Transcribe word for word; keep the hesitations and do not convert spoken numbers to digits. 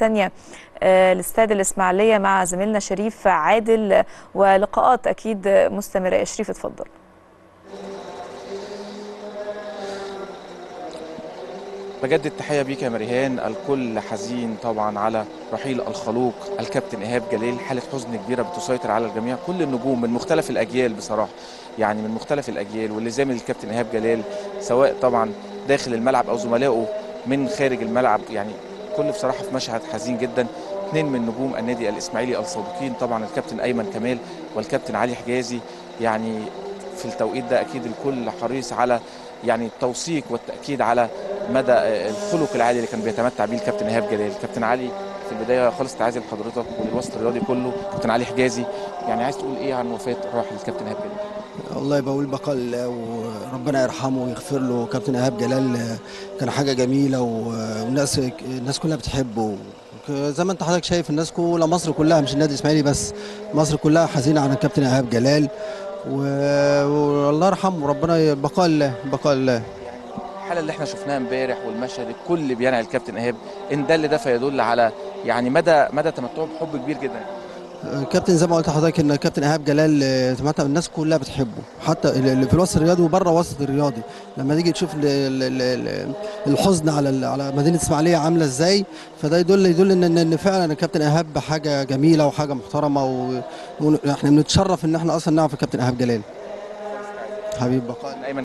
تانية لستاد الإسماعيلية مع زميلنا شريف عادل، ولقاءات أكيد مستمرة. شريف اتفضل. بجد التحية بيك يا مريهان. الكل حزين طبعا على رحيل الخلوق الكابتن إيهاب جلال، حالة حزن كبيرة بتسيطر على الجميع. كل النجوم من مختلف الأجيال بصراحة، يعني من مختلف الأجيال واللي زامل الكابتن إيهاب جلال سواء طبعا داخل الملعب أو زملائه من خارج الملعب، يعني كل بصراحة في مشهد حزين جدا. اثنين من نجوم النادي الإسماعيلي السابقين طبعا الكابتن أيمن كمال والكابتن علي حجازي، يعني في التوقيت ده أكيد الكل حريص على يعني التوثيق والتأكيد على مدى الخلق العالي اللي كان بيتمتع بيه الكابتن إيهاب جلال. الكابتن علي في البداية خالص تعازي لحضرتك وللوسط الرياضي كله. كابتن علي حجازي، يعني عايز تقول إيه عن وفاة راحل الكابتن إيهاب جلال؟ والله بقول بقال وربنا يرحمه ويغفر له. كابتن إيهاب جلال كان حاجة جميلة والناس الناس كلها بتحبه، زي ما أنت حضرتك شايف الناس كلها، مصر كلها مش النادي الإسماعيلي بس، مصر كلها حزينة على الكابتن إيهاب جلال، والله يرحمه وربنا بقاء الله بقاء الله. الحاله اللي احنا شفناها امبارح والمشهد الكل بينعي الكابتن إيهاب، ان دل ده فيدل على يعني مدى مدى تمتعه بحب كبير جدا. كابتن زي ما قلت لحضرتك ان كابتن إيهاب جلال تمتع، الناس كلها بتحبه حتى اللي في الوسط الرياضي وبره الوسط الرياضي. لما تيجي تشوف الحزن على على مدينه اسماعيليه عامله ازاي، فده يدل يدل ان ان فعلا الكابتن إيهاب حاجه جميله وحاجه محترمه، واحنا بنتشرف ان احنا اصلا نعرف الكابتن إيهاب جلال. حبيب بقاء.